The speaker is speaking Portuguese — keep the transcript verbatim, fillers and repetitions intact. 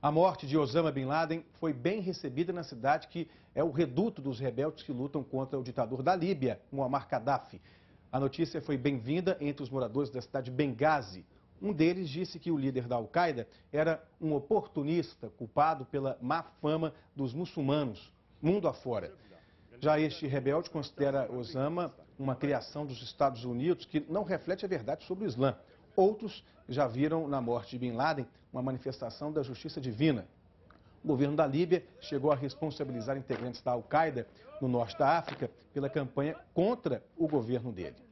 A morte de Osama Bin Laden foi bem recebida na cidade que é o reduto dos rebeldes que lutam contra o ditador da Líbia, Muammar Gaddafi. A notícia foi bem-vinda entre os moradores da cidade de Benghazi. Um deles disse que o líder da Al-Qaeda era um oportunista culpado pela má fama dos muçulmanos, mundo afora. Já este rebelde considera Osama uma criação dos Estados Unidos que não reflete a verdade sobre o Islã. Outros já viram na morte de Bin Laden uma manifestação da justiça divina. O governo da Líbia chegou a responsabilizar integrantes da Al-Qaeda no norte da África pela campanha contra o governo dele.